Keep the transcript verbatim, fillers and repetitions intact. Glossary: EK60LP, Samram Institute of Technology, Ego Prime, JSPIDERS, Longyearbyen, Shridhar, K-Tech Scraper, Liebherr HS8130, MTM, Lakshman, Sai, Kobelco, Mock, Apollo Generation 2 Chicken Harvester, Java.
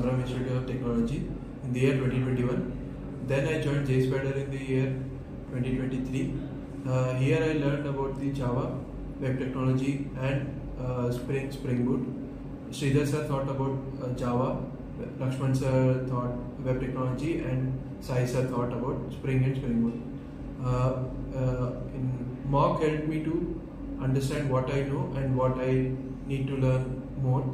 Samram Institute of Technology in the year twenty twenty-one. Then I joined JSPIDERS in the year twenty twenty-three. Uh, here I learned about the Java, web technology and uh, Spring, Spring Boot. Shridhar sir thought about uh, Java, Lakshman sir thought web technology, and Sai sir thought about Spring and Spring Boot. Uh, uh, in Mock helped me to understand what I know and what I need to learn more.